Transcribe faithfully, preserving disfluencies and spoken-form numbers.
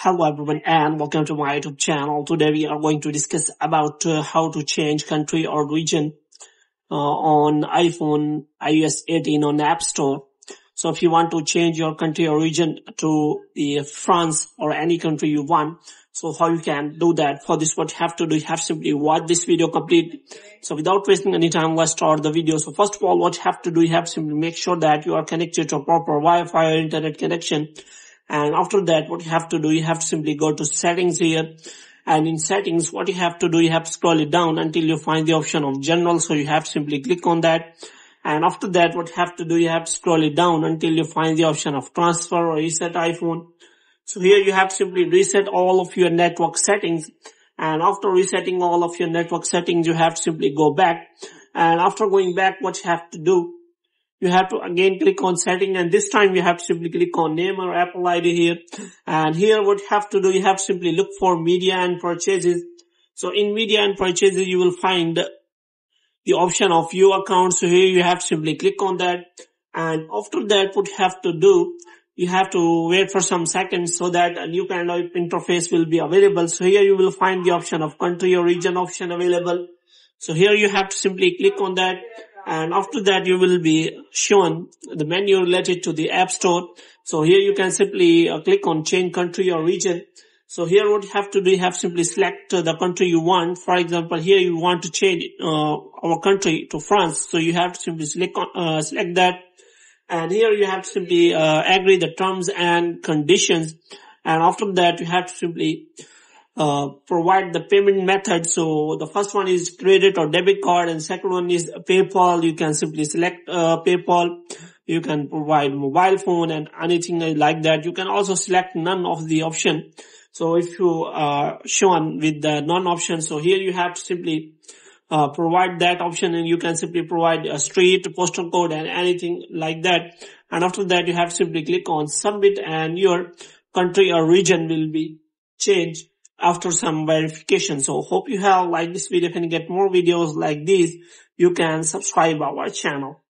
Hello everyone and welcome to my YouTube channel. Today we are going to discuss about uh, how to change country or region uh, on iPhone i O S eighteen on App Store. So if you want to change your country or region to the uh, France or any country you want, so how you can do that? For this, what you have to do, you have simply watch this video complete. So without wasting any time, let's start the video. So first of all, what you have to do, you have simply make sure that you are connected to a proper Wi-Fi or internet connection. And after that, what you have to do, you have to simply go to settings here. And in settings, what you have to do, you have to scroll it down until you find the option of general. So you have to simply click on that. And after that, what you have to do, you have to scroll it down until you find the option of transfer or reset iPhone. So here you have to simply reset all of your network settings. And after resetting all of your network settings, you have to simply go back. And after going back, what you have to do, you have to again click on setting, and this time you have to simply click on name or Apple I D here. And here what you have to do, you have to simply look for media and purchases. So in media and purchases, you will find the option of view account. So here you have to simply click on that. And after that, what you have to do, you have to wait for some seconds so that a new kind of interface will be available. So here you will find the option of country or region option available. So here you have to simply click on that. And after that, you will be shown the menu related to the App Store. So here you can simply uh, click on change country or region. So here what you have to do, you have to simply select uh, the country you want. For example, here you want to change uh, our country to France. So you have to simply select, uh, select that. And here you have to simply uh, agree the terms and conditions. And after that, you have to simply Uh, provide the payment method. So the first one is credit or debit card, and second one is PayPal. You can simply select uh, PayPal. You can provide mobile phone and anything like that. You can also select none of the option. So if you are shown with the none option, so here you have to simply uh, provide that option, and you can simply provide a street, postal code, and anything like that. And after that, you have to simply click on submit, and your country or region will be changed after some verification. So hope you have liked this video. If you can get more videos like these, you can subscribe our channel.